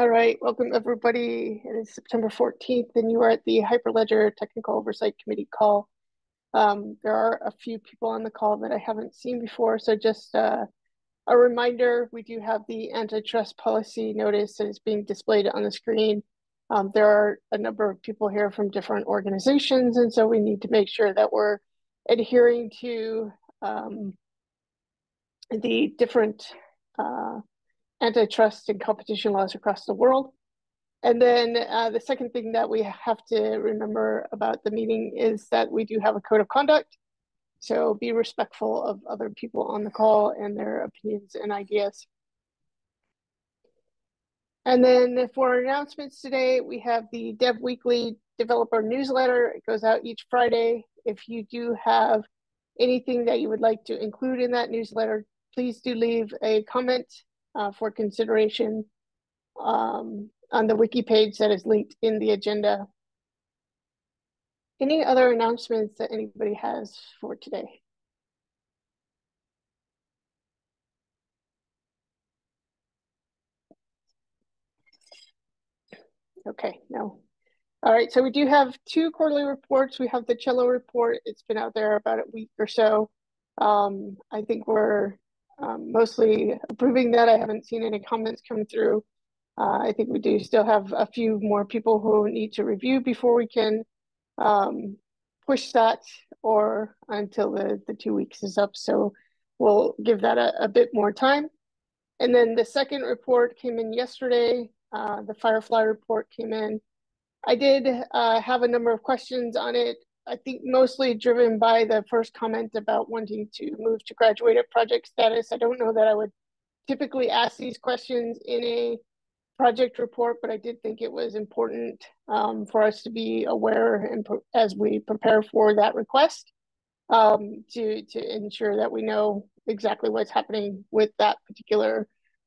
All right, welcome everybody. It is September 14th and you are at the Hyperledger Technical Oversight Committee call. There are a few people on the call that I haven't seen before, so just a reminder, we do have the antitrust policy notice that is being displayed on the screen. There are a number of people here from different organizations, and so we need to make sure that we're adhering to the different antitrust and competition laws across the world. And then the second thing that we have to remember about the meeting is that we do have a code of conduct. So be respectful of other people on the call and their opinions and ideas. And then for our announcements today, we have the Dev Weekly Developer Newsletter. It goes out each Friday. If you do have anything that you would like to include in that newsletter, please do leave a comment for consideration on the wiki page that is linked in the agenda. Any other announcements that anybody has for today? Okay, no. All right, so we do have two quarterly reports. We have the Cello report. It's been out there about a week or so. I think we're mostly approving that. I haven't seen any comments come through. I think we do still have a few more people who need to review before we can push that, or until the 2 weeks is up. So we'll give that a bit more time. And then the second report came in yesterday. The Firefly report came in. I did have a number of questions on it. I think mostly driven by the first comment about wanting to move to graduated project status. I don't know that I would typically ask these questions in a project report, but I did think it was important for us to be aware, and as we prepare for that request, to ensure that we know exactly what's happening with that particular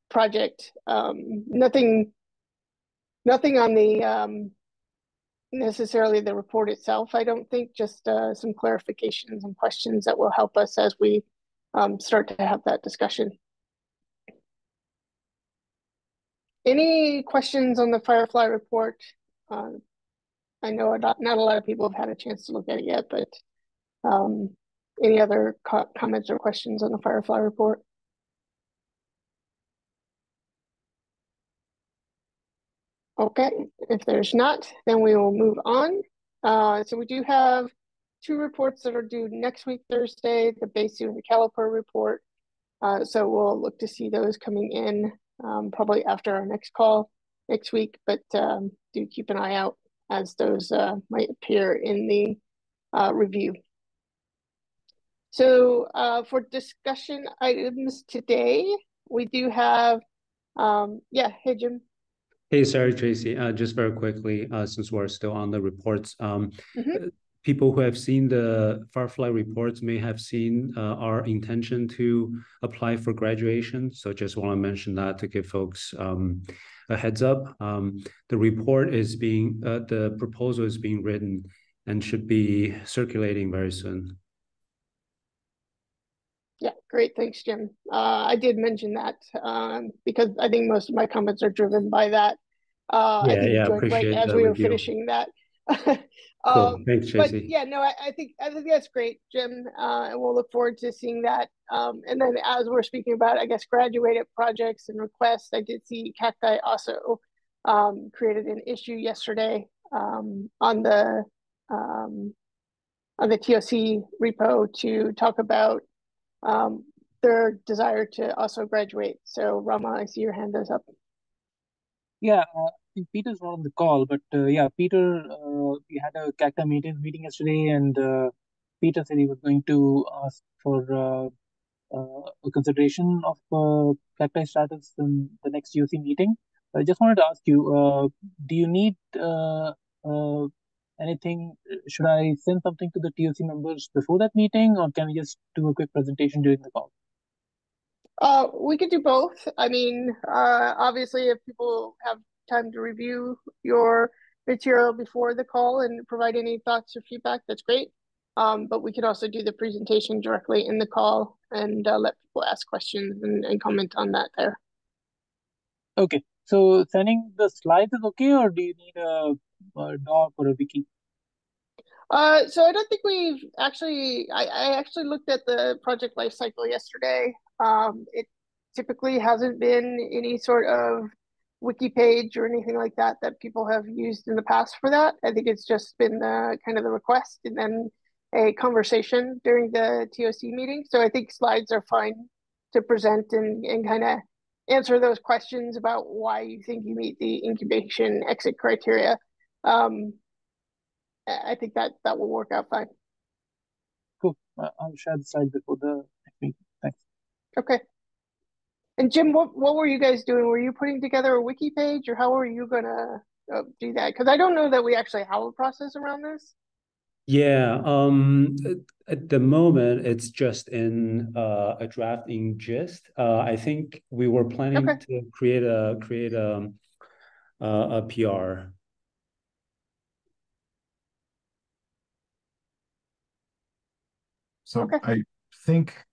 project. Nothing on the necessarily the report itself, I don't think, just some clarifications and questions that will help us as we start to have that discussion. Any questions on the Firefly report? I know not a lot of people have had a chance to look at it yet, but any other comments or questions on the Firefly report? Okay, if there's not, then we will move on. So we do have two reports that are due next week, Thursday, the BASU and the Caliper report. So we'll look to see those coming in probably after our next call next week, but do keep an eye out as those might appear in the review. So for discussion items today, we do have, hey Jim. Hey, sorry, Tracy, just very quickly, since we're still on the reports, people who have seen the Firefly reports may have seen our intention to apply for graduation. So just want to mention that to give folks a heads up. The report is being, the proposal is being written and should be circulating very soon. Yeah, great. Thanks, Jim. I did mention that because I think most of my comments are driven by that. I appreciate right as we were finishing that. Cool. Thanks, Tracy. But yeah, no, I think that's great, Jim, and we'll look forward to seeing that. And then as we're speaking about, I guess, graduated projects and requests, I did see Cacti also created an issue yesterday on the TOC repo to talk about their desire to also graduate. So Rama, I see your hand is up. Yeah, Peter's not on the call, but yeah, Peter, we had a Cacti meeting yesterday, and Peter said he was going to ask for a consideration of Cacti status in the next UC meeting. I just wanted to ask you, do you need anything? Should I send something to the TOC members before that meeting, or can we just do a quick presentation during the call? We could do both. I mean, obviously, if people have time to review your material before the call and provide any thoughts or feedback, that's great. But we could also do the presentation directly in the call and let people ask questions and comment on that there. Okay, So sending the slides is okay, or do you need a doc or a wiki? So I don't think we've actually, I actually looked at the project lifecycle yesterday. It typically hasn't been any sort of wiki page or anything like that that people have used in the past for that. I think it's just been kind of the request and then a conversation during the TOC meeting. So I think slides are fine to present and kind of answer those questions about why you think you meet the incubation exit criteria. I think that will work out fine. Cool. I'll share the slide before the next meeting. Thanks. Okay. And Jim, what were you guys doing? Were you putting together a wiki page, or how were you going to do that? Because I don't know that we actually have a process around this. Yeah. At the moment, it's just in a draft in Gist. I think we were planning to create a PR. So I think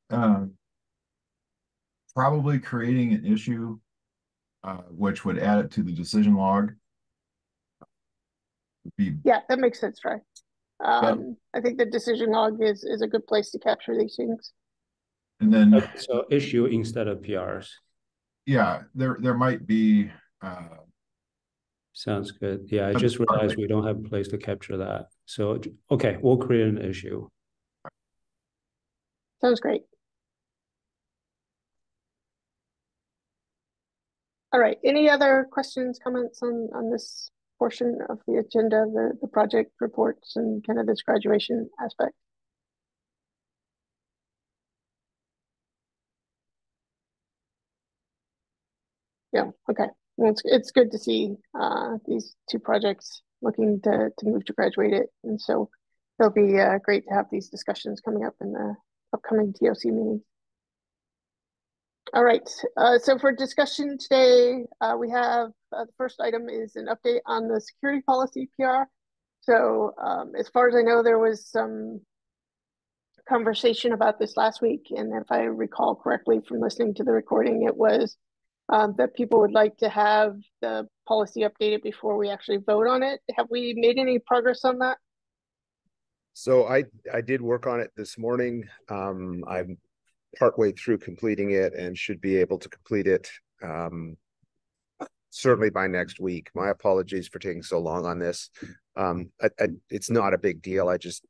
probably creating an issue, which would add it to the decision log. Would be... Yeah, that makes sense, right? I think the decision log is a good place to capture these things. And then so issue instead of PRs. Yeah, there might be. Sounds good. Yeah, I just realized we don't have a place to capture that. So okay, we'll create an issue. Sounds great. All right, any other questions, comments on this portion of the agenda, the project reports and kind of this graduation aspect? Yeah, okay. Well, it's good to see these two projects looking to move to graduate it. And so it'll be great to have these discussions coming up in the upcoming TOC meetings. All right, so for discussion today, we have the first item is an update on the security policy PR. So as far as I know, there was some conversation about this last week. And if I recall correctly from listening to the recording, it was that people would like to have the policy updated before we actually vote on it. Have we made any progress on that? So I did work on it this morning. I'm partway through completing it and should be able to complete it certainly by next week. My apologies for taking so long on this. It's not a big deal. I just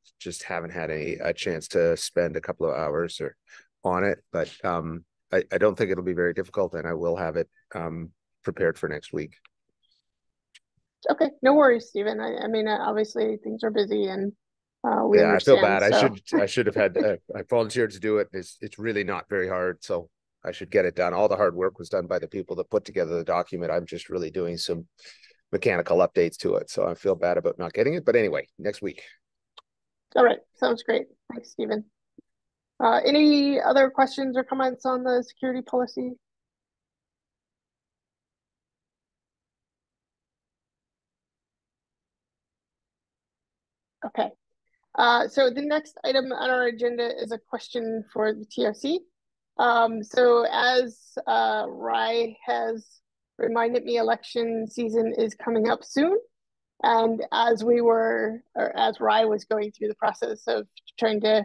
haven't had a chance to spend a couple of hours on it, but I don't think it'll be very difficult, and I will have it prepared for next week. Okay, no worries, Stephen. I mean, obviously things are busy, and yeah, I feel bad. So. I should have had. I volunteered to do it. It's really not very hard, so I should get it done. All the hard work was done by the people that put together the document. I'm just really doing some mechanical updates to it, so I feel bad about not getting it. But anyway, next week. All right, sounds great. Thanks, Stephen. Any other questions or comments on the security policy? Okay. So the next item on our agenda is a question for the TOC. So as Rai has reminded me, election season is coming up soon. And as we were, or as Rai was going through the process of trying to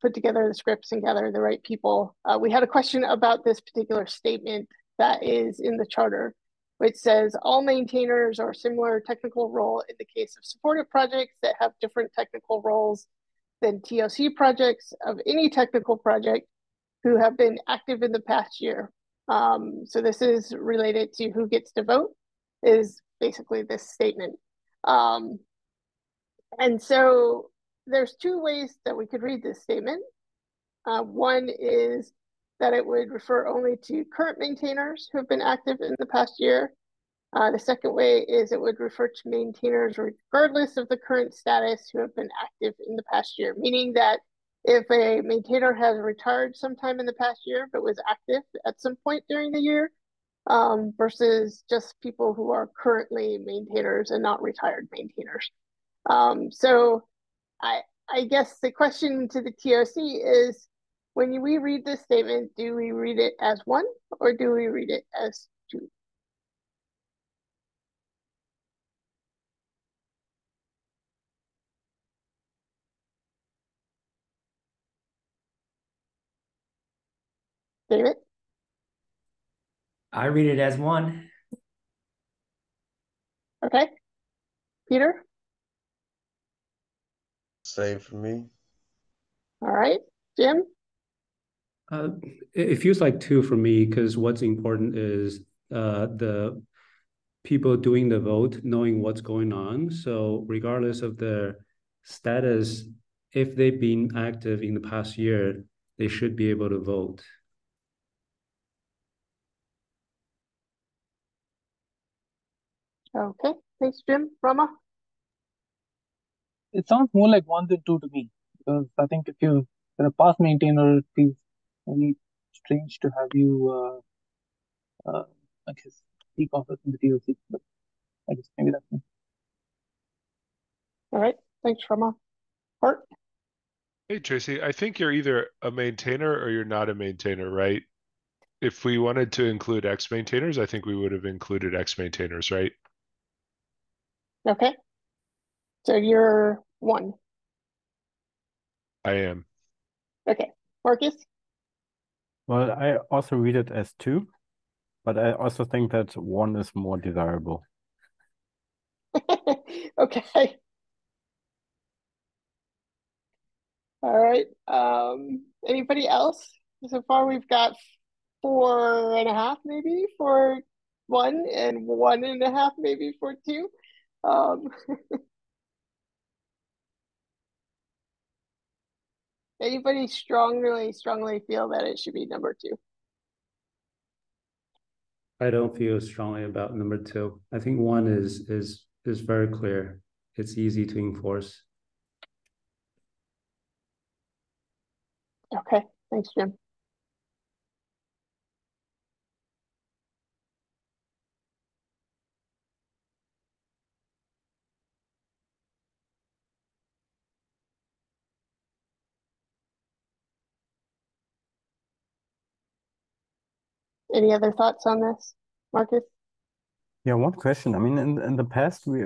put together the scripts and gather the right people, we had a question about this particular statement that is in the charter, which says all maintainers or similar technical role in the case of supported projects that have different technical roles than TOC projects of any technical project who have been active in the past year. So this is related to who gets to vote, is basically this statement. And so there's two ways that we could read this statement. One is that it would refer only to current maintainers who have been active in the past year. The second way is it would refer to maintainers regardless of the current status who have been active in the past year, meaning that if a maintainer has retired sometime in the past year but was active at some point during the year, versus just people who are currently maintainers and not retired maintainers. So I guess the question to the TOC is, when we read this statement, do we read it as one or do we read it as two? David? I read it as one. Okay. Peter? Same for me. All right. Jim? It feels like two for me, because what's important is the people doing the vote knowing what's going on. So regardless of their status, if they've been active in the past year, they should be able to vote. Okay, thanks, Jim. Rama? It sounds more like one than two to me, because I think if you're a past maintainer, it feels really strange to have you, I guess, speak of it in the DOC, but I guess maybe that's me. All right, thanks, Rama. Bart? Hey, Tracy, I think you're either a maintainer or you're not a maintainer, right? If we wanted to include X maintainers, I think we would have included X maintainers, right? Okay. So you're one. I am. Okay. Marcus? Well, I also read it as two, but I also think that one is more desirable. Okay. All right. Anybody else? So far, we've got 4.5, maybe for one, and 1.5, maybe for two. Anybody strongly feel that it should be number two? I don't feel strongly about number two. I think one is very clear. It's easy to enforce. Okay, thanks, Jim. Any other thoughts on this, Marcus? Yeah, one question. I mean, in the past, we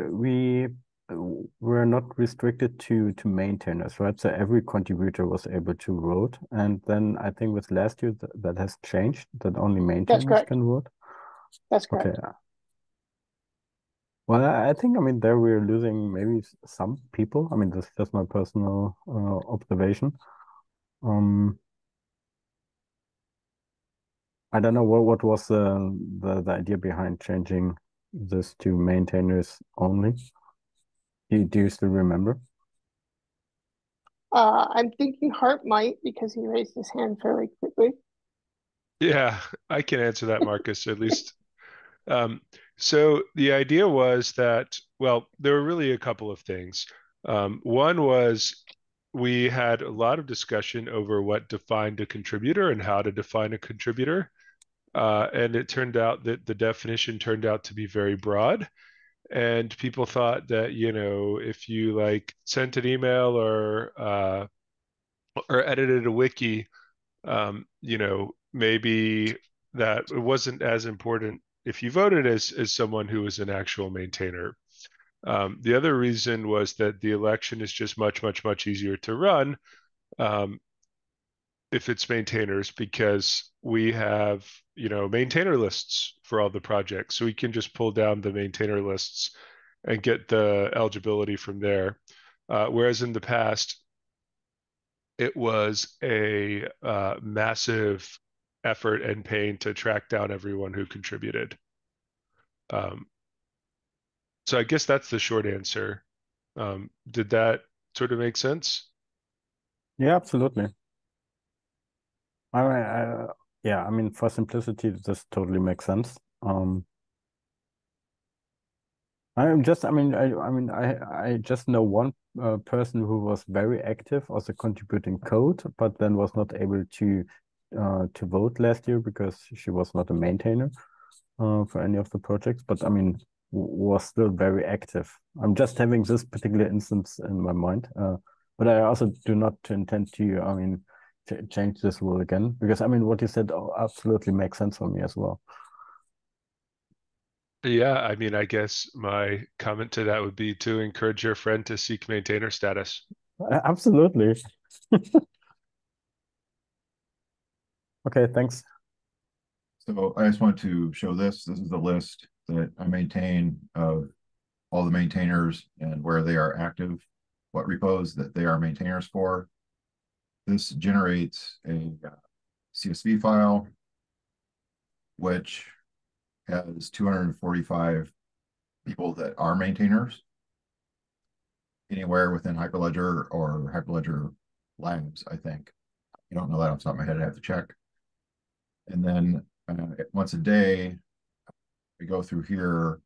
were not restricted to maintainers, right? So every contributor was able to vote. And then I think with last year, that has changed, that only maintainers can vote. That's correct. Okay. Well, I think, I mean, there we're losing maybe some people. I mean, this is just my personal observation. I don't know what was the idea behind changing this to maintainers only. Do you still remember? I'm thinking Hart might, because he raised his hand fairly quickly. Yeah, I can answer that, Marcus, at least. So the idea was that, well, there were really a couple of things. One was, we had a lot of discussion over what defined a contributor and how to define a contributor. And it turned out that the definition turned out to be very broad. And people thought that, you know, if you like sent an email or edited a wiki, you know, maybe that it wasn't as important if you voted as someone who was an actual maintainer. The other reason was that the election is just much easier to run if it's maintainers, because we have, you know, maintainer lists for all the projects. So we can just pull down the maintainer lists and get the eligibility from there. Whereas in the past, it was a massive effort and pain to track down everyone who contributed. So I guess that's the short answer. Did that sort of make sense? Yeah, absolutely. I mean, for simplicity, this totally makes sense. I just know one person who was very active, also contributing code, but then was not able to vote last year because she was not a maintainer for any of the projects. But I mean, was still very active. I'm just having this particular instance in my mind, but I also do not intend to, I mean, change this rule again, because I mean, what you said absolutely makes sense for me as well. Yeah, I mean, I guess my comment to that would be to encourage your friend to seek maintainer status. Absolutely. Okay, thanks. So I just want to show this. This is the list that I maintain of all the maintainers and where they are active, what repos that they are maintainers for. This generates a CSV file, which has 245 people that are maintainers anywhere within Hyperledger or Hyperledger Langs, I think. I don't know that off the top of my head. I have to check. And then once a day, we go through here.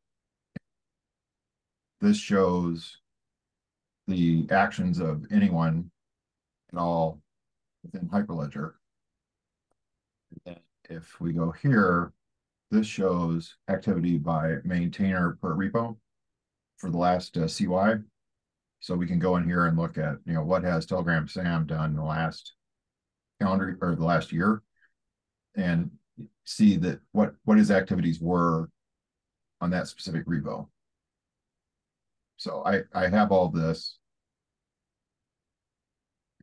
This shows the actions of anyone at all within Hyperledger. And then if we go here, this shows activity by maintainer per repo for the last CY. So we can go in here and look at, you know, what has Telegram Sam done in the last calendar or the last year, and see that what his activities were on that specific repo. So I have all this.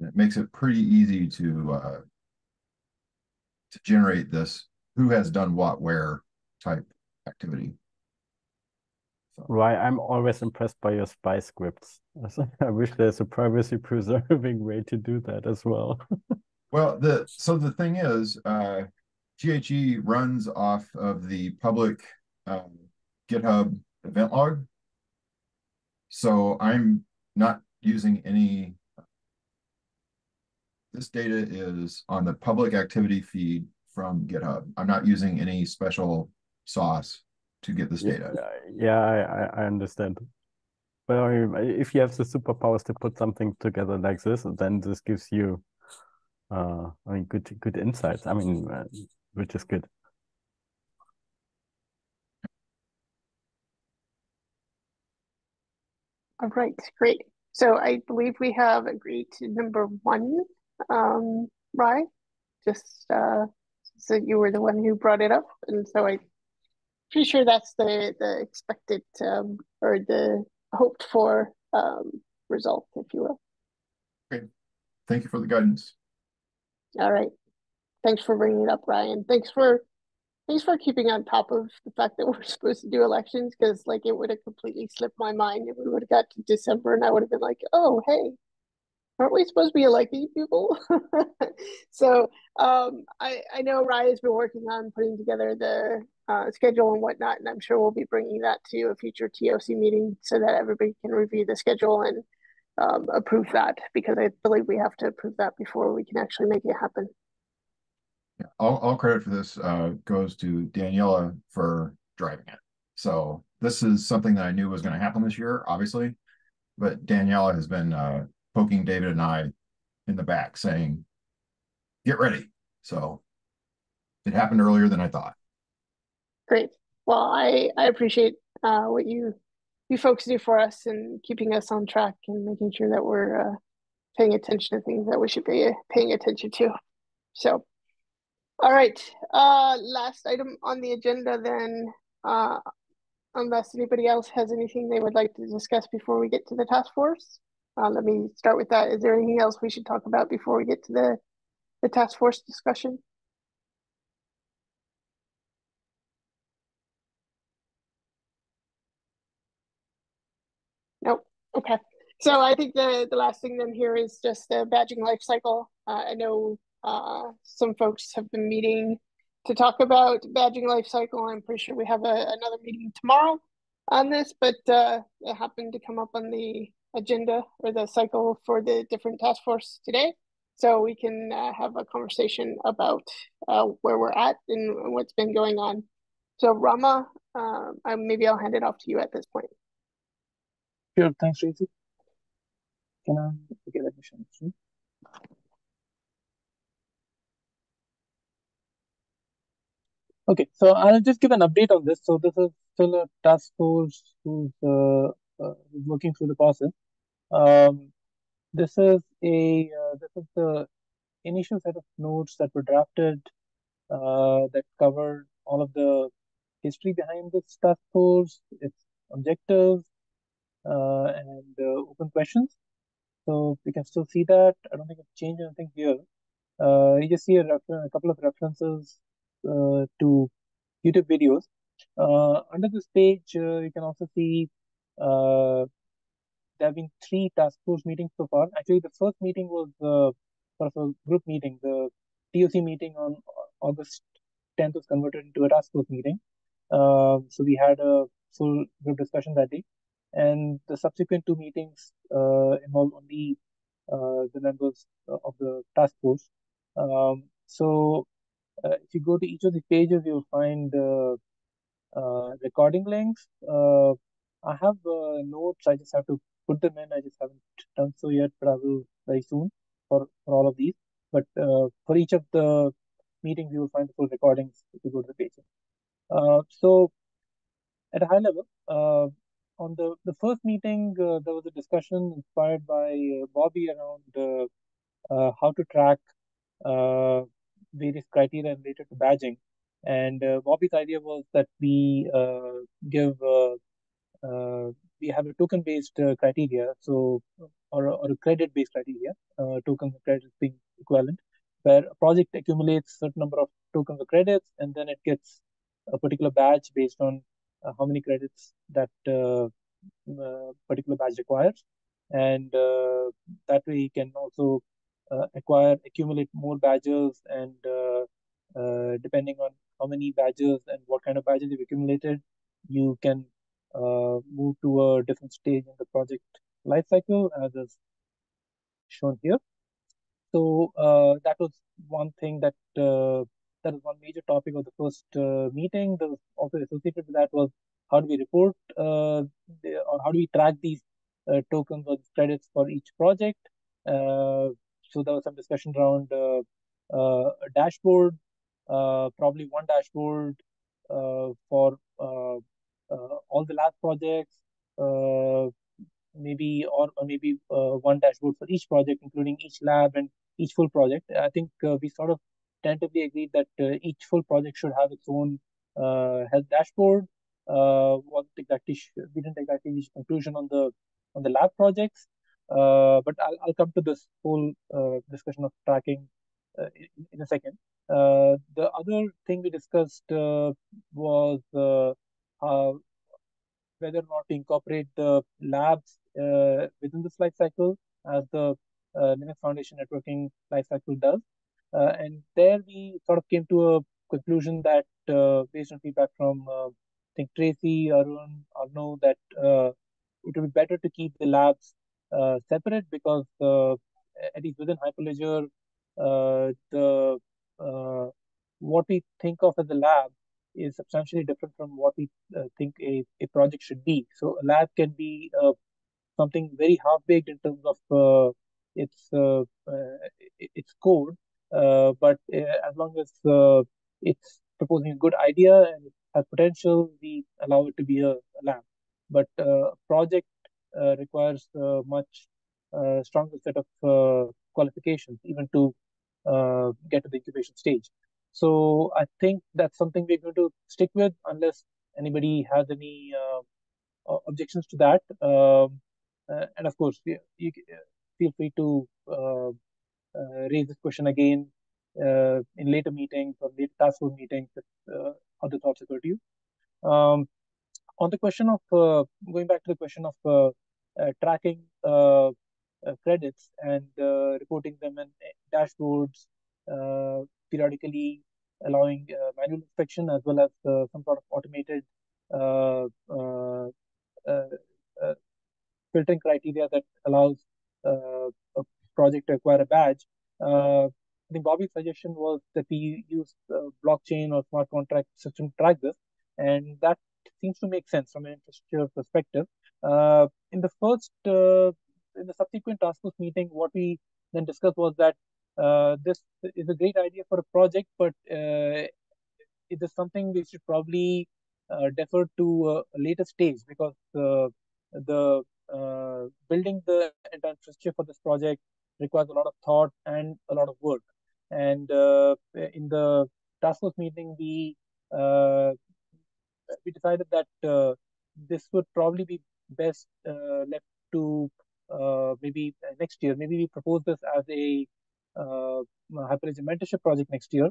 And it makes it pretty easy to generate this who has done what where type activity. So. Right, I'm always impressed by your spy scripts. I wish there's a privacy preserving way to do that as well. Well, so the thing is, GHE runs off of the public GitHub event log. So I'm not using any. This data is on the public activity feed from GitHub. I'm not using any special sauce to get this data. Yeah, I understand. But I mean, if you have the superpowers to put something together like this, then this gives you, I mean, good insights. I mean, which is good. All right, great. So I believe we have agreed to number one, Rai, just so you were the one who brought it up. And so I'm pretty sure that's the expected or the hoped for result, if you will. Okay, thank you for the guidance. All right, thanks for bringing it up, Ryan. Thanks for keeping on top of the fact that we're supposed to do elections, because like it would have completely slipped my mind if we would have got to December and I would have been like, oh, hey, aren't we supposed to be electing people? So I know Raya's been working on putting together the schedule and whatnot, and I'm sure we'll be bringing that to a future TOC meeting so that everybody can review the schedule and approve that, because I believe we have to approve that before we can actually make it happen. Yeah, all credit for this goes to Daniela for driving it. So this is something that I knew was going to happen this year, obviously, but Daniela has been poking David and I in the back saying, get ready. So it happened earlier than I thought. Great. Well, I appreciate what you folks do for us and keeping us on track and making sure that we're paying attention to things that we should be paying attention to. So. All right, last item on the agenda then, unless anybody else has anything they would like to discuss before we get to the task force. Let me start with that. Is there anything else we should talk about before we get to the task force discussion? Nope, okay. So I think the last thing then here is just the badging lifecycle. I know some folks have been meeting to talk about badging lifecycle. I'm pretty sure we have another meeting tomorrow on this, but it happened to come up on the agenda or the cycle for the different task force today. So we can have a conversation about where we're at and what's been going on. So Rama, maybe I'll hand it off to you at this point. Sure, thanks, Tracy. Can I get admission? Okay, so I'll just give an update on this. So this is still a task force who's working through the process. This is the initial set of notes that were drafted that covered all of the history behind this task force, its objectives, and open questions. So we can still see that. I don't think it's changed anything here. You just see a couple of references to YouTube videos. Under this page, you can also see there have been 3 task force meetings so far. Actually, the first meeting was sort of a group meeting. The TOC meeting on August 10th was converted into a task force meeting. So we had a full group discussion that day. And the subsequent 2 meetings involved only the members of the task force. So if you go to each of the pages, you'll find recording links. I have notes. I just have to put them in. I just haven't done so yet, but I will very soon for all of these. But for each of the meetings, you will find the full recordings if you go to the page. So at a high level, on the first meeting, there was a discussion inspired by Bobby around how to track various criteria related to badging. And Bobby's idea was that we have a token-based criteria, so or a credit-based critedia, tokens and credits being equivalent, where a project accumulates a certain number of tokens or credits, and then it gets a particular badge based on how many credits that particular badge requires. And that way you can also accumulate more badges, and depending on how many badges and what kind of badges you've accumulated, you can move to a different stage in the project life cycle, as is shown here. So that was one thing that that is one major topic of the first meeting. That was also associated with that was how do we report or how do we track these tokens or credits for each project. So there was some discussion around a dashboard, probably one dashboard for all the lab projects, maybe or maybe one dashboard for each project, including each lab and each full project. I think we sort of tentatively agreed that each full project should have its own health dashboard. We didn't exactly reach conclusion on the lab projects, but I'll come to this whole discussion of tracking in a second. The other thing we discussed was whether or not to incorporate the labs within this life cycle, as the Linux Foundation Networking life cycle does. And there we sort of came to a conclusion that based on feedback from I think Tracy, Arun, Arno, that it would be better to keep the labs separate, because at least within Hyperledger, what we think of as a lab is substantially different from what we think a project should be. So a lab can be something very half-baked in terms of its code, but as long as it's proposing a good idea and it has potential, we allow it to be a lab. But a project requires a much stronger set of qualifications, even to get to the incubation stage. So I think that's something we're going to stick with, unless anybody has any objections to that. And of course, you feel free to raise this question again in later meetings or later task force meetings if other thoughts occur to you. On the question of going back to the question of tracking credits and reporting them in dashboards, periodically allowing manual inspection, as well as some sort of automated filtering criteria that allows a project to acquire a badge. I think Bobby's suggestion was that we use blockchain or smart contract system to track this, and that seems to make sense from an infrastructure perspective. In the subsequent task force meeting, what we then discussed was that this is a great idea for a project, but it is something we should probably defer to a later stage, because building the entire infrastructure for this project requires a lot of thought and a lot of work. And in the task force meeting, we decided that this would probably be best left to maybe next year. Maybe we propose this as a Hyperledger mentorship project next year.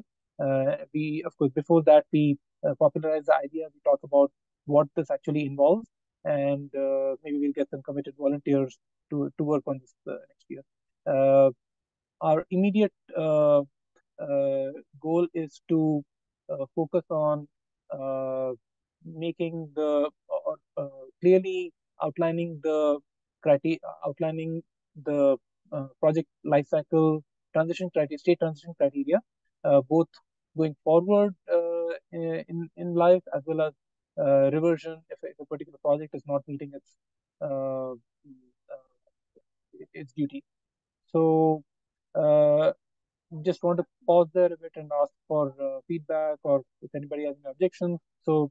We, of course, before that, we popularize the idea. We talk about what this actually involves, and maybe we'll get some committed volunteers to work on this next year. Our immediate goal is to focus on making the or clearly outlining the criteria, outlining the project lifecycle transition criteria, state transition criteria, both going forward in life as well as reversion if a particular project is not meeting its duty. So just want to pause there a bit and ask for feedback, or if anybody has any objections. So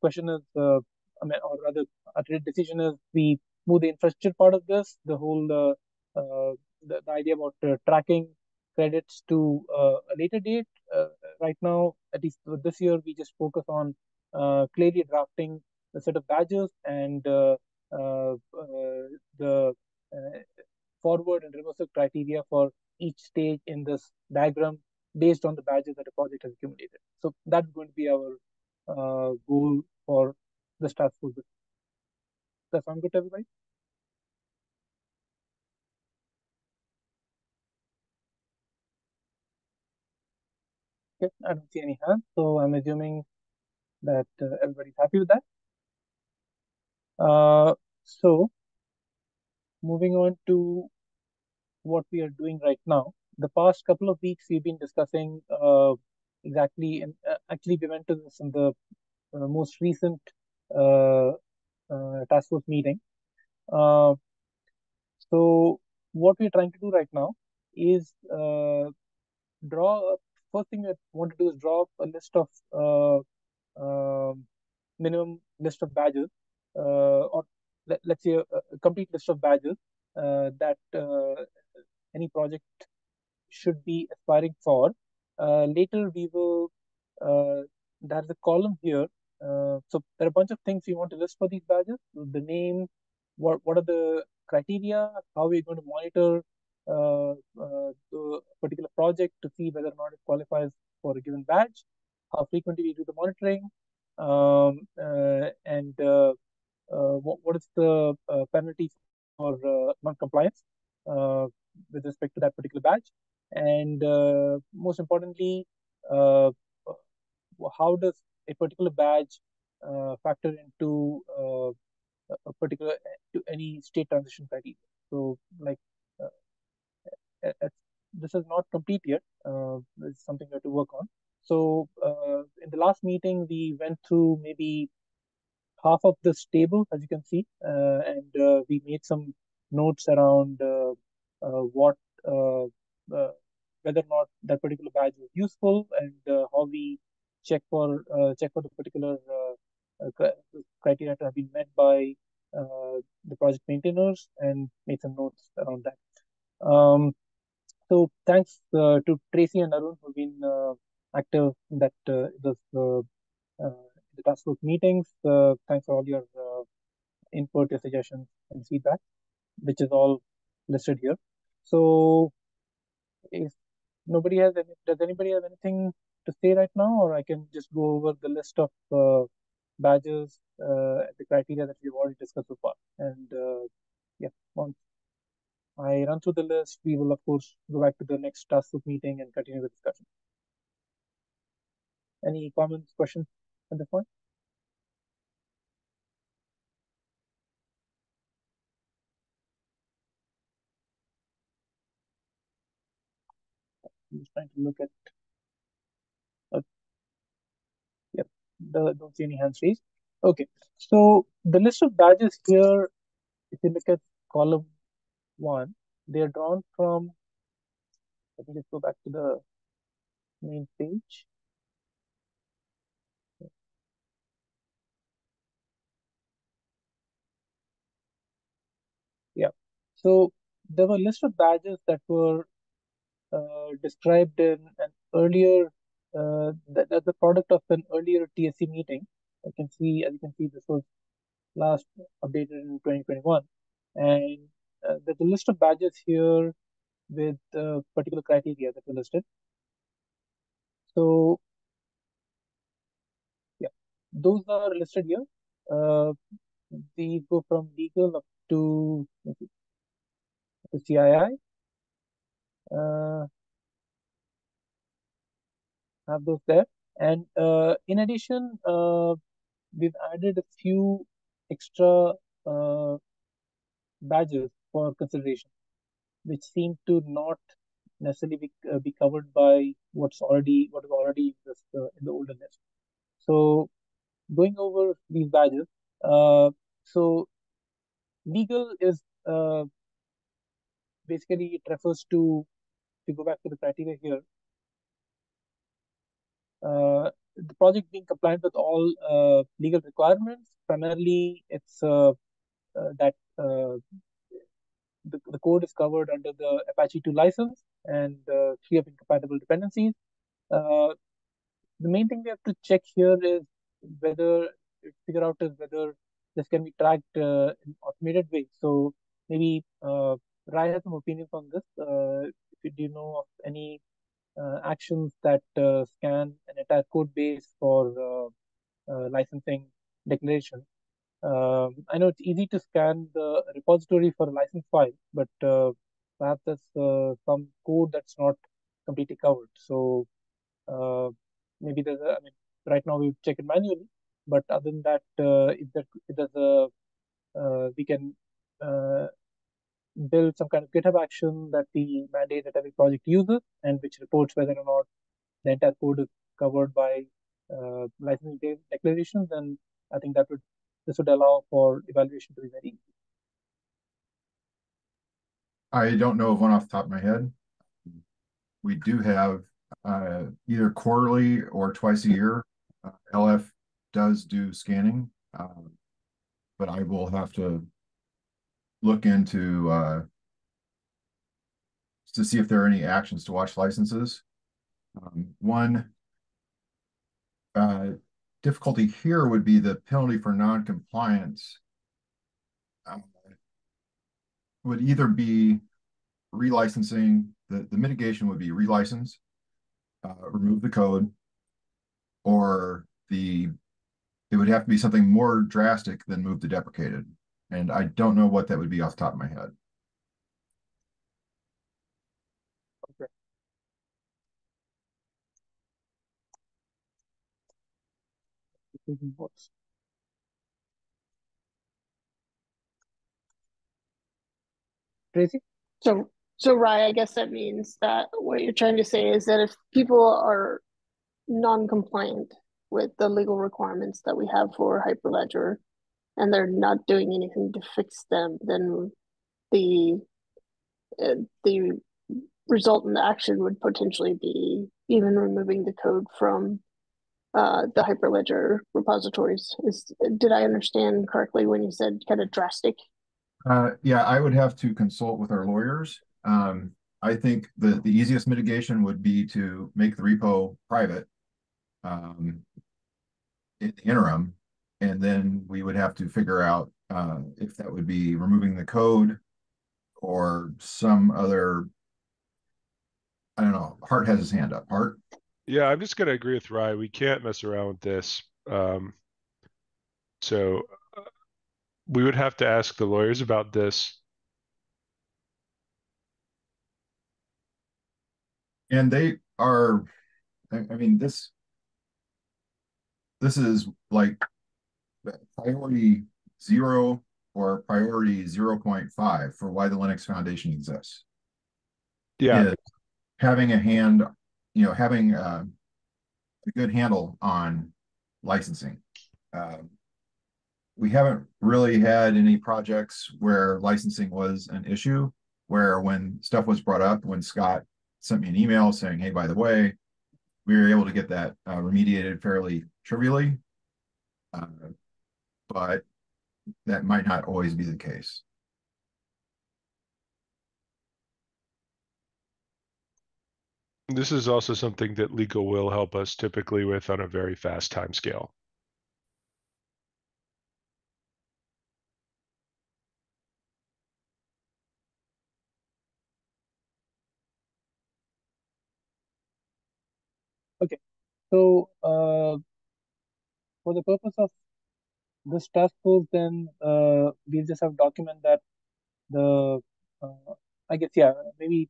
question is, I mean, or rather, our decision is we move the infrastructure part of this, the whole the idea about tracking credits to a later date. Right now, at least this year, we just focus on clearly drafting the set of badges and the forward and reversal criteria for each stage in this diagram based on the badges that a project has accumulated. So that's going to be our goal for the task force. Does that sound good to everybody? Okay, I don't see any hands, so I'm assuming that everybody's happy with that. So moving on to what we are doing right now. The past couple of weeks, we've been discussing exactly, and actually we went to this in the most recent task force meeting. So what we're trying to do right now is first thing that we want to do is draw up a list of minimum list of badges, or let's say a complete list of badges that any project should be aspiring for. Later we will, there's a column here. So there are a bunch of things we want to list for these badges: the name, what are the criteria, how we're going to monitor the particular project to see whether or not it qualifies for a given badge, how frequently we do the monitoring, and what is the penalty for non-compliance with respect to that particular badge, and most importantly, how does a particular badge factor into a particular to any state transition criteria. So, like, this is not complete yet. It's something we have to work on. So in the last meeting, we went through maybe half of this table, as you can see, and we made some notes around whether or not that particular badge was useful, and how we check for the particular criteria to have been met by the project maintainers, and made some notes around that. So thanks to Tracy and Arun who've been active in that the task force meetings. Thanks for all your input, your suggestions, and feedback, which is all listed here. So, if nobody has any, does anybody have anything to say right now, or I can just go over the list of badges, the criteria that we've already discussed so far. And yeah, once I run through the list, we will of course go back to the next task force meeting and continue the discussion. Any comments, questions at this point? I'm just trying to look at. Yep, don't see any hands raised. Okay, so the list of badges here, if you look at column one, they are drawn from. Let me just go back to the main page. Yeah, so there were a list of badges that were described in an earlier. That's the product of an earlier TSC meeting. As you can see, this was last updated in 2021, and there's a list of badges here with the particular criteria that we listed. So yeah, those are listed here. These go from legal up to CII. Have those there. And in addition, we've added a few extra badges for consideration, which seem to not necessarily be covered by what is already just, in the older list. So going over these badges, so legal is basically, it refers to, if you go back to the criteria here, the project being compliant with all legal requirements. Primarily, it's that the code is covered under the Apache 2 license and 3 of incompatible dependencies. The main thing we have to check here is whether this can be tracked in automated way. So maybe Rai has some opinions on this. If you know of any actions that scan an entire code base for licensing declaration. I know it's easy to scan the repository for a license file, but perhaps there's some code that's not completely covered. So maybe there's a, I mean, right now we check it manually, but other than that, if there's a, we can build some kind of GitHub action that we mandate that every project uses and which reports whether or not the entire code is covered by licensing declarations. And I think that this would allow for evaluation to be very easy. I don't know of one off the top of my head. We do have either quarterly or twice a year. LF does do scanning, but I will have to look into to see if there are any actions to watch licenses. One difficulty here would be the penalty for non-compliance would either be relicensing, the mitigation would be relicense, remove the code, or it would have to be something more drastic than move to deprecated. And I don't know what that would be off the top of my head. Okay. Tracy? So Rai, I guess that means that what you're trying to say is that if people are non-compliant with the legal requirements that we have for Hyperledger, and they're not doing anything to fix them, then the resultant action would potentially be even removing the code from the Hyperledger repositories. Did I understand correctly when you said kind of drastic? Yeah, I would have to consult with our lawyers. I think the easiest mitigation would be to make the repo private in the interim. And then we would have to figure out if that would be removing the code or some other, I don't know. Hart has his hand up. Hart? Yeah, I'm just going to agree with Rai. We can't mess around with this. So we would have to ask the lawyers about this. And they are, I mean, this is like priority 0 or priority 0.5 for why the Linux Foundation exists. Yeah, is having a hand, you know, having a good handle on licensing. We haven't really had any projects where licensing was an issue. Where when stuff was brought up, when Scott sent me an email saying, "Hey, by the way, we were able to get that remediated fairly trivially." But that might not always be the case. This is also something that legal will help us typically with on a very fast time scale. Okay, so for the purpose of this task force, then we'll just have document that the I guess, yeah, maybe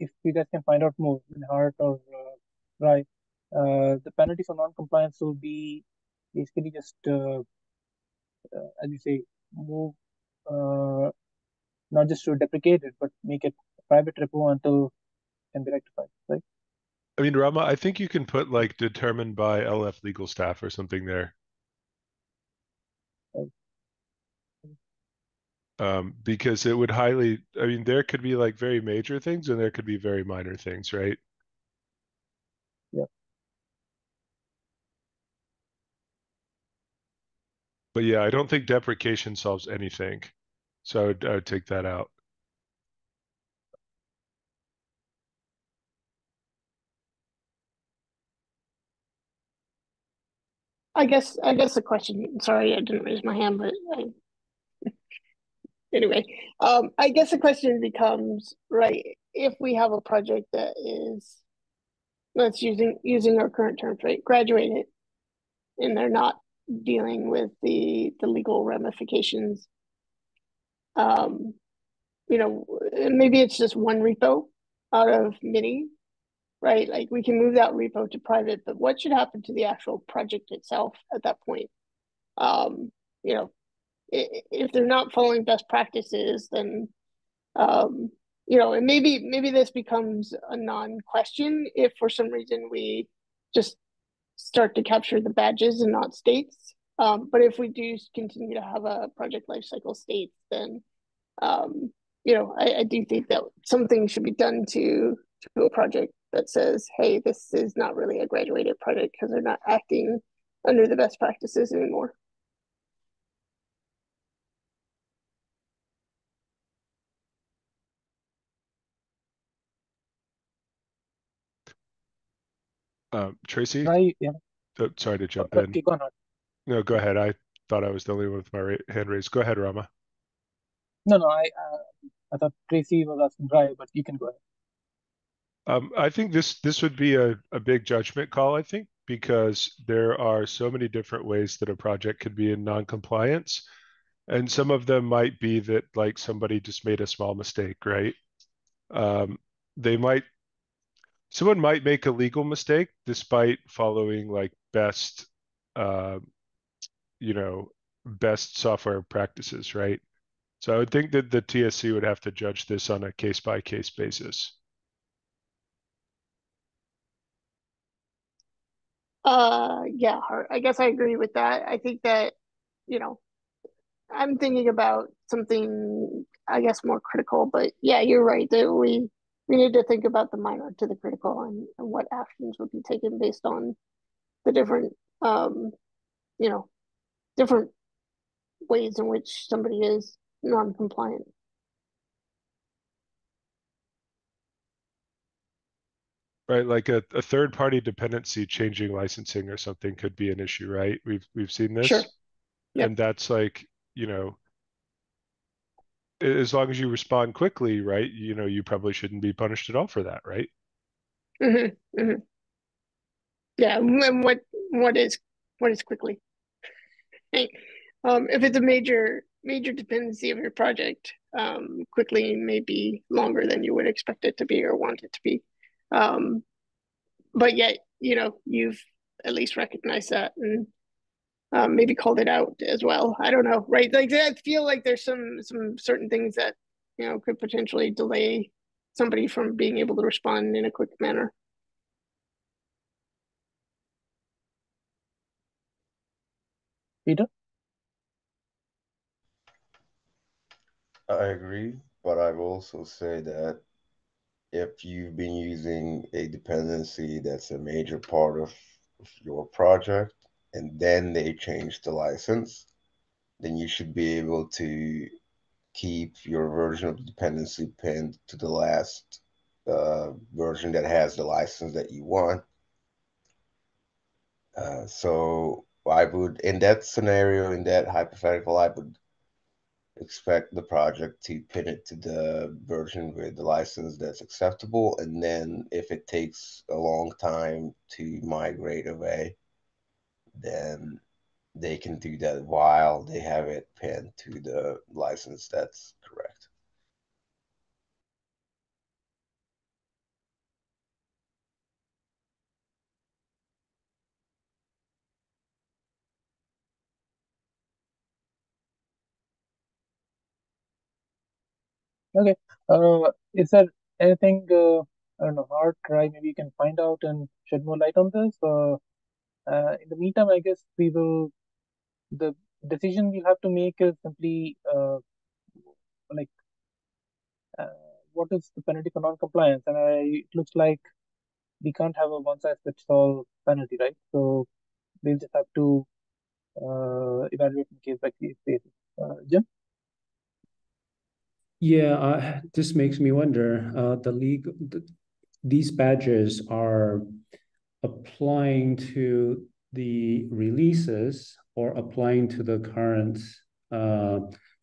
if you guys can find out more in Hart or Rai, the penalty for non-compliance will be basically just as you say, move not just to deprecate it, but make it a private repo until it can be rectified, right? I mean, Rama, I think you can put like determined by LF legal staff or something there. Okay. Because it would highly, I mean, there could be like very major things and there could be very minor things, right? Yeah. But yeah, I don't think deprecation solves anything. So I would take that out. I guess the question, sorry, I didn't raise my hand, but anyway, I guess the question becomes, right, if we have a project that is, let's using our current terms, right, graduated, and they're not dealing with the legal ramifications, you know, maybe it's just one repo out of many, right? Like we can move that repo to private, but what should happen to the actual project itself at that point? You know, if they're not following best practices, then, you know, and maybe this becomes a non-question if for some reason we just start to capture the badges and not states. But if we do continue to have a project lifecycle state, then, you know, I do think that something should be done to a project that says, hey, this is not really a graduated project because they're not acting under the best practices anymore. Tracy, oh, sorry to jump in. Keep on. No, go ahead. I thought I was the only one with my hand raised. Go ahead, Rama. No, I thought Tracy was asking Rai, but you can go ahead. I think this would be a big judgment call, I think, because there are so many different ways that a project could be in non-compliance, and some of them might be that like somebody just made a small mistake, right? Someone might make a legal mistake despite following like best, you know, best software practices, right? So I would think that the TSC would have to judge this on a case-by-case basis. Yeah, I guess I agree with that. I think that, you know, I'm thinking about something, I guess, more critical, but yeah, you're right that we need to think about the minor to the critical and what actions would be taken based on the different, you know, different ways in which somebody is non-compliant. Right, like a third-party dependency changing licensing or something could be an issue, right? We've seen this. Sure. Yep. And that's like, you know, as long as you respond quickly, right, you know, you probably shouldn't be punished at all for that, right? Mm-hmm, mm-hmm. Yeah, and what is quickly? If it's a major dependency of your project, quickly may be longer than you would expect it to be or want it to be. But yet, you know, you've at least recognized that and maybe called it out as well. I don't know, right? Like, I feel like there's some certain things that, you know, could potentially delay somebody from being able to respond in a quick manner. Peter? I agree, but I will also say that if you've been using a dependency that's a major part of your project, and then they change the license, then you should be able to keep your version of the dependency pinned to the last version that has the license that you want. So I would, in that scenario, in that hypothetical, I would expect the project to pin it to the version with the license that's acceptable. And then if it takes a long time to migrate away, then they can do that while they have it pinned to the license that's correct. Okay. Is there anything, I don't know, hard try? Maybe you can find out and shed more light on this. In the meantime, I guess we will, the decision we have to make is simply like what is the penalty for non-compliance? And it looks like we can't have a one-size-fits-all penalty, right? So we'll just have to evaluate in case by case basis. Jim? Yeah, this makes me wonder. These badges are applying to the releases or applying to the current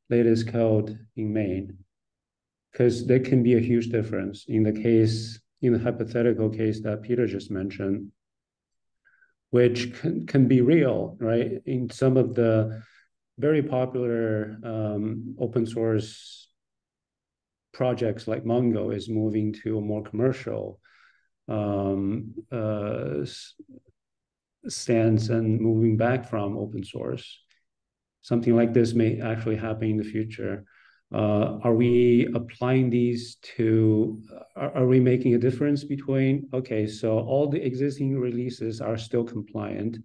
latest code in main, because there can be a huge difference in the case, in the hypothetical case that Peter just mentioned, which can be real, right? In some of the very popular open source projects like Mongo is moving to a more commercial stance and moving back from open source. Something like this may actually happen in the future. Are we applying these to, are we making a difference between, okay, so all the existing releases are still compliant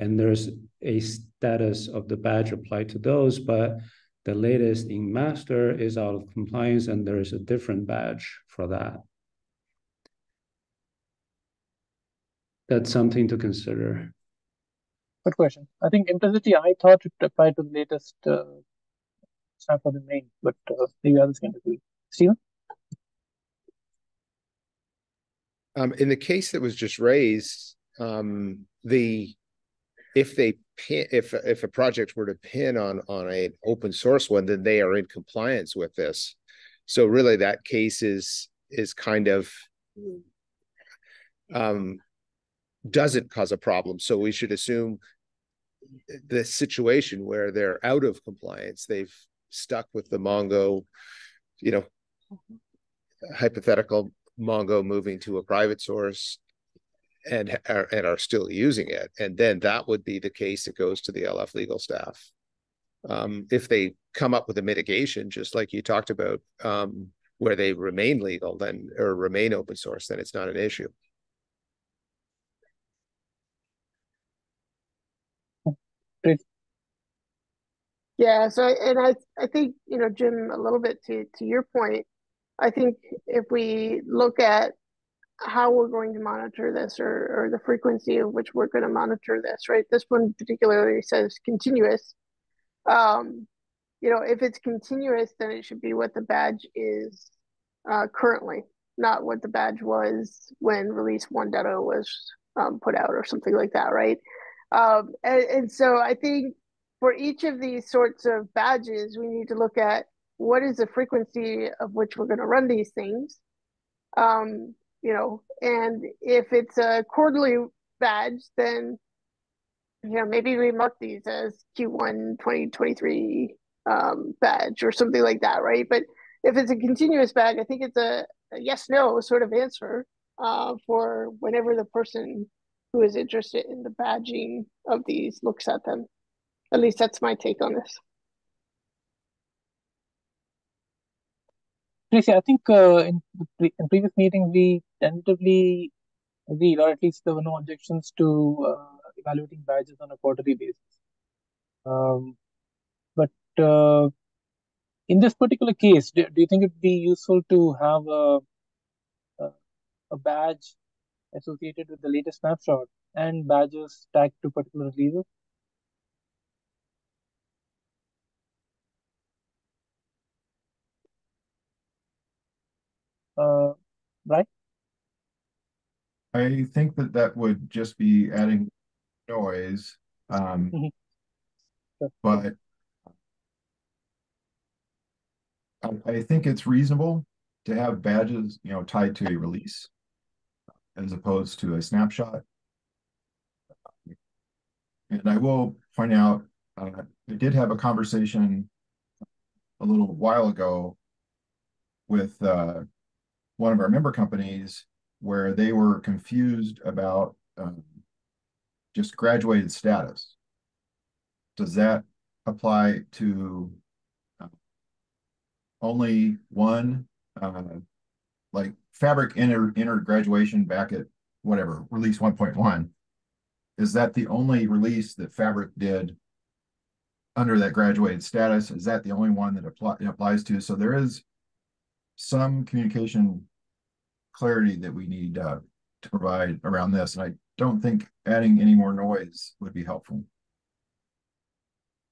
and there's a status of the badge applied to those, but the latest in master is out of compliance and there is a different badge for that. That's something to consider. Good question. I think implicitly, I thought it applied to the latest stuff for the main, but maybe others can agree. Steven? In the case that was just raised, if a project were to pin on an open source one, then they are in compliance with this. So really that case is kind of doesn't cause a problem. So we should assume the situation where they're out of compliance, they've stuck with the Mongo, you know, hypothetical Mongo moving to a private source, and are still using it, and then that would be the case that goes to the LF legal staff. If they come up with a mitigation, just like you talked about, where they remain legal then, or remain open source, then it's not an issue. Great. Yeah, so, and I think, you know, Jim, a little bit to your point, I think if we look at how we're going to monitor this, or the frequency of which we're going to monitor this, right? This one particularly says continuous. You know, if it's continuous, then it should be what the badge is currently, not what the badge was when release 1.0 was put out or something like that, right? And so I think for each of these sorts of badges, we need to look at what is the frequency of which we're going to run these things. You know, and if it's a quarterly badge, then, you know, maybe we mark these as Q1 2023 badge or something like that, right? But if it's a continuous badge, I think it's a yes/no sort of answer for whenever the person who is interested in the badging of these looks at them. At least that's my take on this. I think in previous meetings, we tentatively agreed, or at least there were no objections to evaluating badges on a quarterly basis. But in this particular case, do you think it would be useful to have a badge associated with the latest snapshot and badges tagged to particular releases? Right? I think that would just be adding noise, but I think it's reasonable to have badges, you know, tied to a release as opposed to a snapshot. And I will point out, I did have a conversation a little while ago with one of our member companies where they were confused about just graduated status. Does that apply to only one, like Fabric entered graduation back at whatever, release 1.1? Is that the only release that Fabric did under that graduated status? Is that the only one that applies to? So there is some communication clarity that we need to provide around this. And I don't think adding any more noise would be helpful.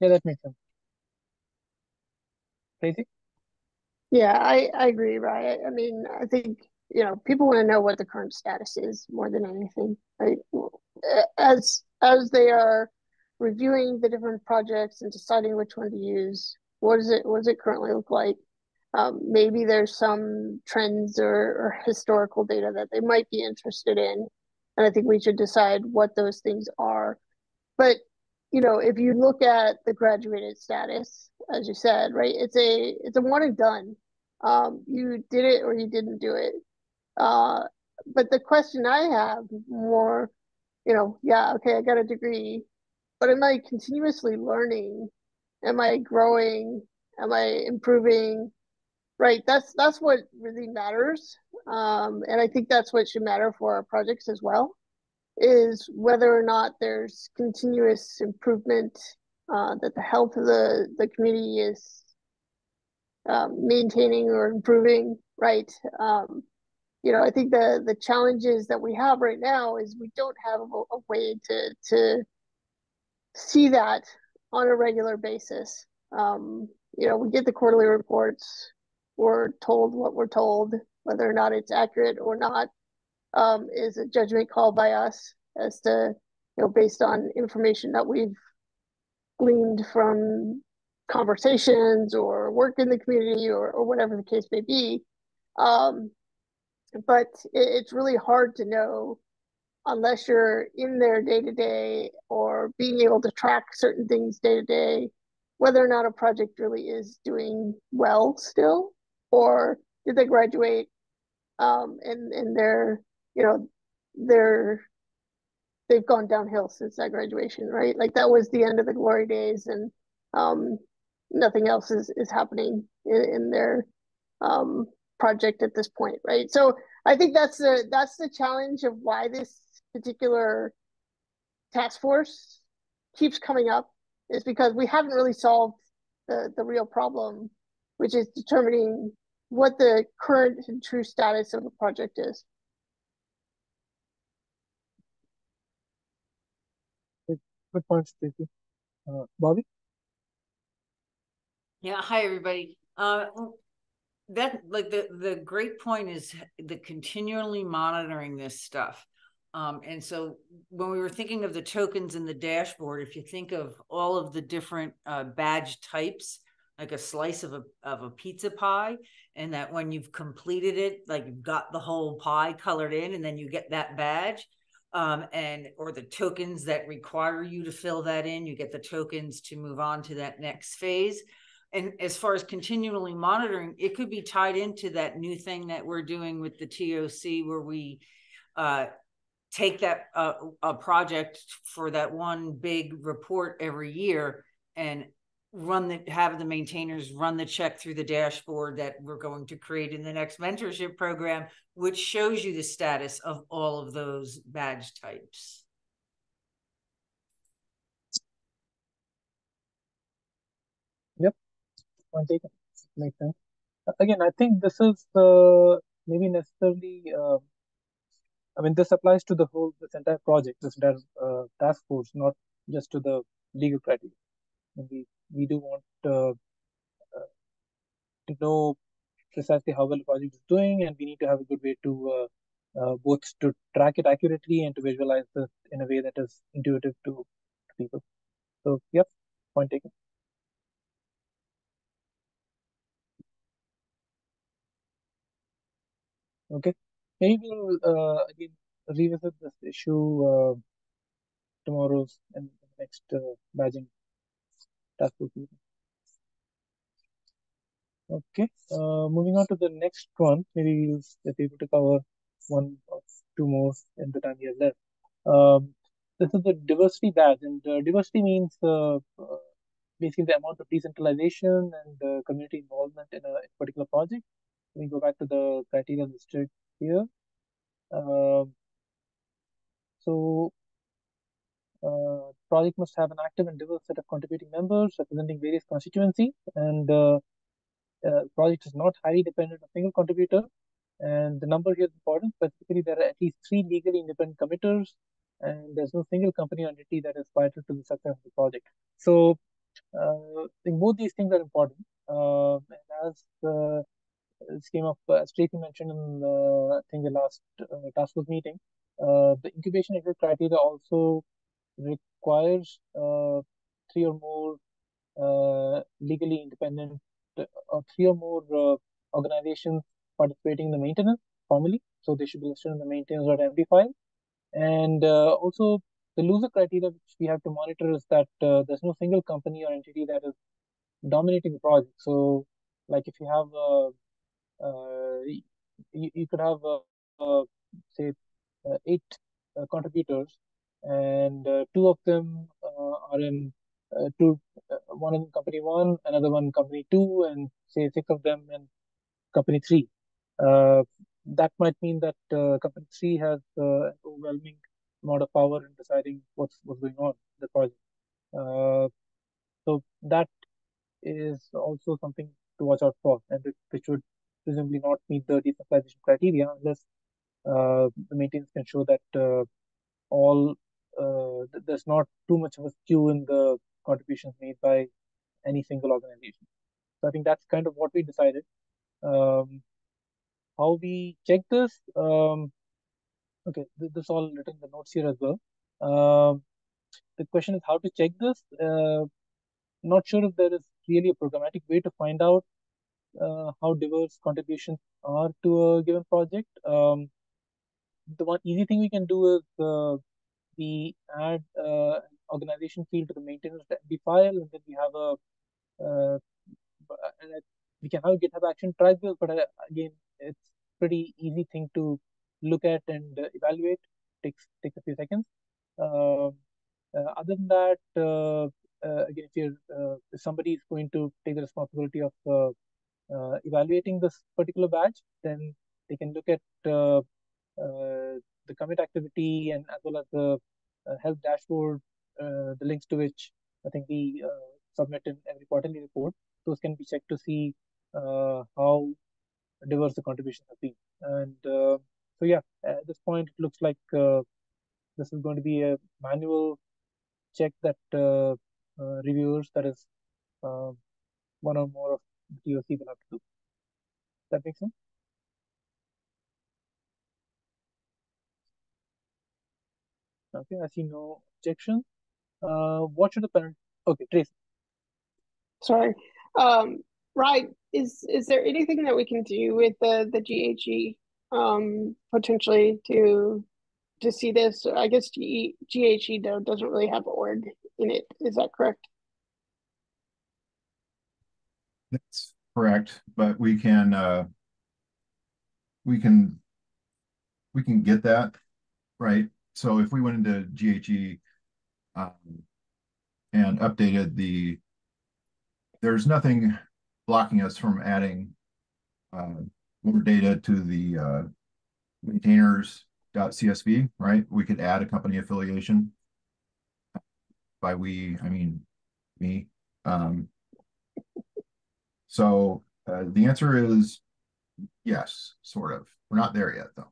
Yeah, that makes sense. Tracy? Yeah, I agree, right? I mean, I think, you know, people want to know what the current status is more than anything, right? As they are reviewing the different projects and deciding which one to use, what does it currently look like? Maybe there's some trends or historical data that they might be interested in. And I think we should decide what those things are. But, you know, if you look at the graduated status, as you said, right, it's a one and done. You did it or you didn't do it. But the question I have more, you know, yeah, okay, I got a degree, but am I continuously learning? Am I growing? Am I improving? Right, that's what really matters. And I think that's what should matter for our projects as well, is whether or not there's continuous improvement, that the health of the community is maintaining or improving, right? You know, I think the challenges that we have right now is we don't have a way to see that on a regular basis. You know, we get the quarterly reports, we're told what we're told, whether or not it's accurate or not, is a judgment call by us as to, you know, based on information that we've gleaned from conversations or work in the community or whatever the case may be. But it's really hard to know unless you're in there day to day or being able to track certain things day to day, whether or not a project really is doing well still, or did they graduate and they're, you know, they've gone downhill since that graduation, right? Like that was the end of the glory days and nothing else is happening in their project at this point, right? So I think that's the challenge of why this particular task force keeps coming up, is because we haven't really solved the real problem, which is determining what the current and true status of the project is. Good points, Tracy. Bobby? Yeah, hi, everybody. That, like, the great point is the continually monitoring this stuff. And so when we were thinking of the tokens in the dashboard, if you think of all of the different badge types, like a slice of a pizza pie, and that when you've completed it, like you've got the whole pie colored in, and then you get that badge, and or the tokens that require you to fill that in, you get the tokens to move on to that next phase. And as far as continually monitoring, it could be tied into that new thing that we're doing with the TOC where we take that a project for that one big report every year and have the maintainers run the check through the dashboard that we're going to create in the next mentorship program, which shows you the status of all of those badge types. Yep, one take makes sense. Again, I think this is maybe necessarily. I mean, this applies to this entire project, this entire task force, not just to the legal criteria. And we do want to know precisely how well the project is doing, and we need to have a good way to both to track it accurately and to visualize this in a way that is intuitive to people. So, yep, point taken. Okay, maybe we'll again revisit this issue tomorrow's and next badging task force meeting. Okay, moving on to the next one, maybe we'll be able to cover one or two more in the time we have left. This is the diversity badge, and diversity means basically the amount of decentralization and community involvement in a particular project. We go back to the criteria listed here. Project must have an active and diverse set of contributing members representing various constituencies, and project is not highly dependent on a single contributor. And the number here is important. Specifically, there are at least 3 legally independent committers, and there's no single company or entity that is vital to the success of the project. So, I think both these things are important. And as this came up, as Tracy mentioned in the, I think the last task force meeting, the incubation exit criteria also requires 3 or more legally independent or 3 or more organizations participating in the maintenance formally. So they should be listed in the maintenance.md file. And also the loser criteria which we have to monitor is that there's no single company or entity that is dominating the project. So like if you have, you could have say 8 contributors, and 2 of them are in one in company 1, another one in company 2, and say 6 of them in company 3. That might mean that company 3 has an overwhelming amount of power in deciding what's going on in the project. So that is also something to watch out for, and which would presumably not meet the decentralization criteria unless the maintenance can show that there's not too much of a skew in the contributions made by any single organization. So I think that's kind of what we decided. How we check this? Okay, this is all written in the notes here as well. The question is how to check this. Not sure if there is really a programmatic way to find out how diverse contributions are to a given project. The one easy thing we can do is we add an organization field to the maintenance.md file, and then we have a we can have a GitHub Action Track build, but again, it's pretty easy thing to look at and evaluate. Takes a few seconds. Other than that, again, if somebody is going to take the responsibility of evaluating this particular badge, then they can look at the commit activity and as well as the help dashboard, the links to which I think we submit in every quarterly report. Those can be checked to see how diverse the contributions have been. And so yeah, at this point, it looks like this is going to be a manual check that reviewers, that is one or more of the TOC, will have to do. That makes sense? Okay, I see no objection. What should the parent? Okay, Tracy. Sorry. Right. Is there anything that we can do with the GAG potentially to see this? I guess GAG though doesn't really have org in it. Is that correct? That's correct. But we can get that right. So if we went into GAG and updated the, there's nothing blocking us from adding more data to the maintainers.csv, right? We could add a company affiliation. By we, I mean me. The answer is yes, sort of. We're not there yet, though.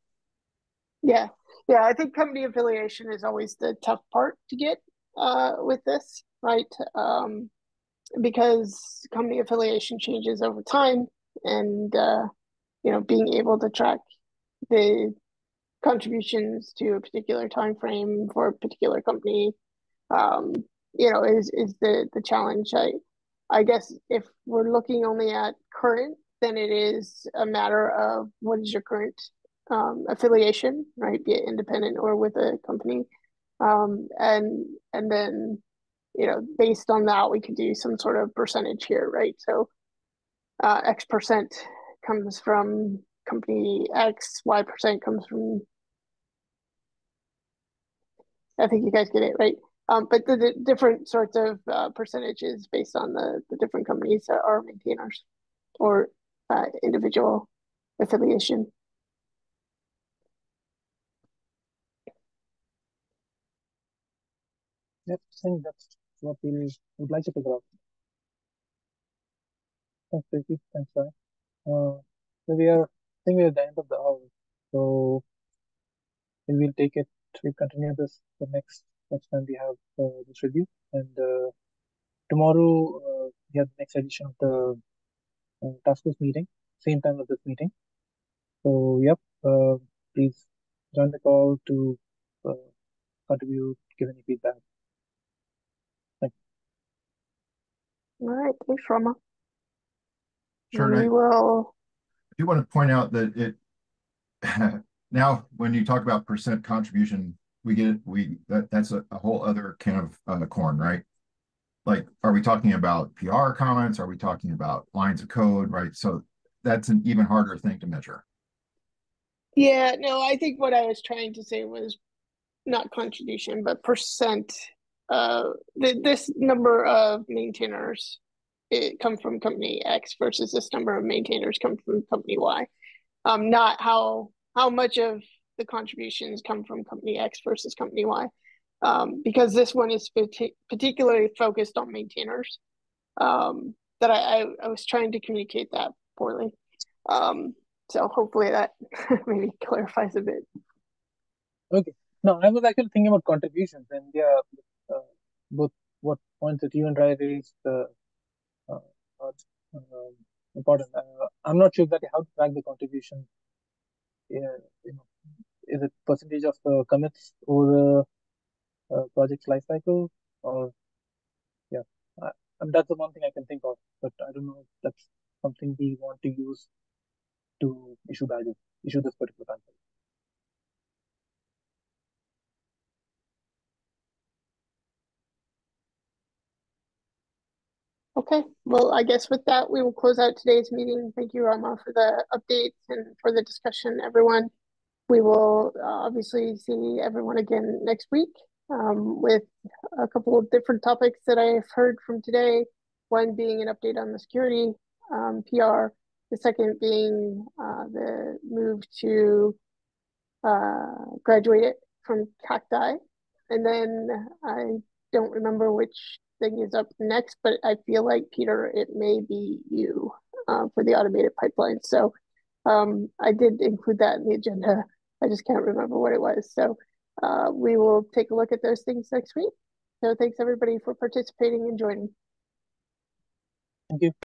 Yeah. Yeah, I think company affiliation is always the tough part to get with this, right? Because company affiliation changes over time, and you know, being able to track the contributions to a particular time frame for a particular company, you know, is the challenge. I guess if we're looking only at current, then it is a matter of what is your current affiliation, right? Be it independent or with a company. And then, you know, based on that, we could do some sort of percentage here, right? So X% comes from company X, Y% comes from, I think you guys get it, right? But the different sorts of percentages based on the different companies that are maintainers or individual affiliation. Yep, I think that's what we would like to figure out. Thanks, Ricky. Thanks, Ryan. So I think we are at the end of the hour. So we'll take it. We'll continue this the next time we have this review, and tomorrow we have the next edition of the task force meeting, same time as this meeting. So yep, please join the call to contribute, give any feedback. Thanks. All right, thanks, Rama. Sure. We will. I do want to point out that it now when you talk about percent contribution, we get it, that's a whole other can of corn, right? Like, are we talking about PR comments? Are we talking about lines of code, right? So that's an even harder thing to measure. Yeah, no, I think what I was trying to say was not contribution, but percent. This number of maintainers come from company X versus this number of maintainers come from company Y. Not how much of the contributions come from company X versus company Y. Because this one is particularly focused on maintainers, that I was trying to communicate that poorly. So hopefully that maybe clarifies a bit. Okay. No, I was actually thinking about contributions, and yeah, both what points that you and Ryan raised are important. I'm not sure exactly how to track the contribution. Yeah, you know, is it percentage of the commits over the project's life cycle, or yeah, and that's the one thing I can think of, but I don't know if that's something we want to use to issue badges, issue this particular badge. Okay, well, I guess with that, we will close out today's meeting. Thank you, Rama, for the updates and for the discussion, everyone. We will obviously see everyone again next week. With a couple of different topics that I've heard from today, one being an update on the security PR, the second being the move to graduate it from Cacti. And then I don't remember which thing is up next, but I feel like, Peter, it may be you for the automated pipeline. So I did include that in the agenda. I just can't remember what it was. So we will take a look at those things next week. So thanks, everybody, for participating and joining. Thank you.